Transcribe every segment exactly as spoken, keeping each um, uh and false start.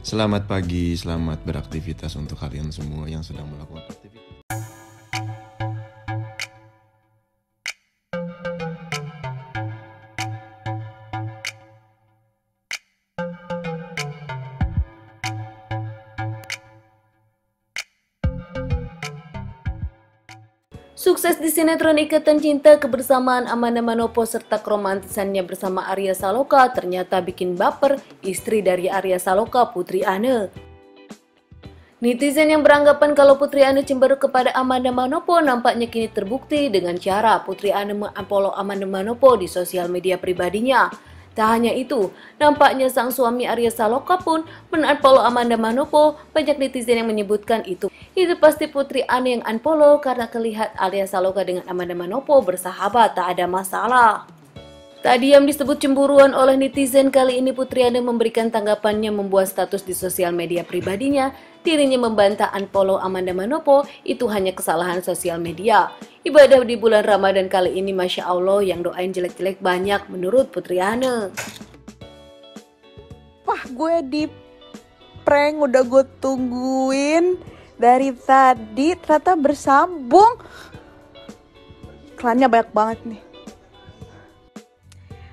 Selamat pagi, selamat beraktivitas untuk kalian semua yang sedang melakukan aktivitas. Sukses di sinetron Ikatan Cinta, kebersamaan Amanda Manopo serta keromantisannya bersama Arya Saloka ternyata bikin baper istri dari Arya Saloka, Putri Anne. Netizen yang beranggapan kalau Putri Anne cemberut kepada Amanda Manopo nampaknya kini terbukti dengan cara Putri Anne mengfollow Amanda Manopo di sosial media pribadinya. Tak hanya itu, nampaknya sang suami Arya Saloka pun men-unfollow Amanda Manopo. Banyak netizen yang menyebutkan itu. Itu pasti Putri Anne yang unfollow karena kelihat Arya Saloka dengan Amanda Manopo bersahabat, tak ada masalah. Tak diam disebut cemburuan oleh netizen, kali ini Putri Anne memberikan tanggapannya membuat status di sosial media pribadinya. Dirinya membantah unfollow Amanda Manopo itu hanya kesalahan sosial media. Ibadah di bulan Ramadan kali ini Masya Allah, yang doain jelek-jelek banyak menurut Putri Anne. Wah, gue di prank, udah gue tungguin dari tadi, ternyata bersambung. Iklannya banyak banget nih.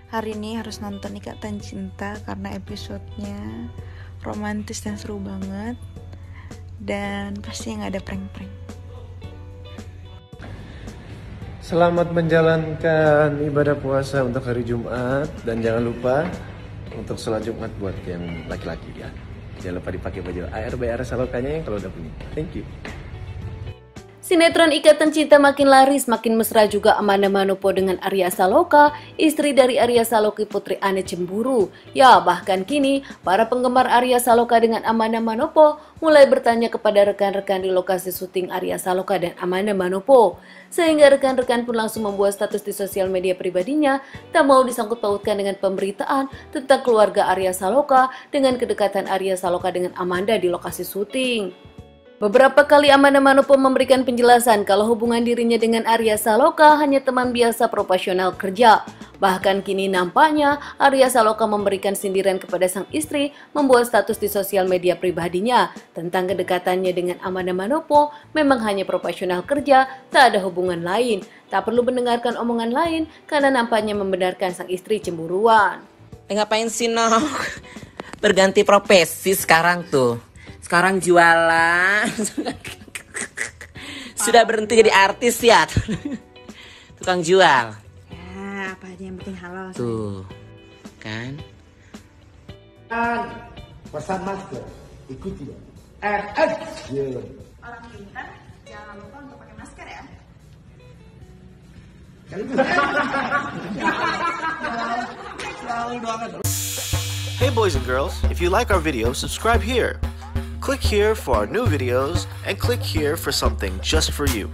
Hari ini harus nonton Ikatan Cinta karena episodenya romantis dan seru banget. Dan pasti gak ada prank-prank. Selamat menjalankan ibadah puasa untuk hari Jumat. Dan jangan lupa untuk sholat Jumat buat yang laki-laki ya. Jangan lupa dipakai baju A R B R Salokanya yang kalau udah punya. Thank you. Sinetron Ikatan Cinta makin laris, makin mesra juga Amanda Manopo dengan Arya Saloka. Istri dari Arya Saloka, Putri Anne cemburu. Ya, bahkan kini para penggemar Arya Saloka dengan Amanda Manopo mulai bertanya kepada rekan-rekan di lokasi syuting Arya Saloka dan Amanda Manopo. Sehingga rekan-rekan pun langsung membuat status di sosial media pribadinya, tak mau disangkut pautkan dengan pemberitaan tentang keluarga Arya Saloka dengan kedekatan Arya Saloka dengan Amanda di lokasi syuting. Beberapa kali Amanda Manopo memberikan penjelasan kalau hubungan dirinya dengan Arya Saloka hanya teman biasa profesional kerja. Bahkan kini nampaknya Arya Saloka memberikan sindiran kepada sang istri membuat status di sosial media pribadinya tentang kedekatannya dengan Amanda Manopo memang hanya profesional kerja, tak ada hubungan lain. Tak perlu mendengarkan omongan lain karena nampaknya membenarkan sang istri cemburuan. Ngapain sih noh? Berganti profesi sekarang tuh. Sekarang jualan, sudah berhenti jadi artis ya, tukang jual. Ya, apa aja yang penting halal. Tuh, kan? Pesan masker, ikuti R S. Orang pintar, jangan lupa untuk pakai masker ya. Hey boys and girls, if you like our video, subscribe here. Click here for our new videos and click here for something just for you.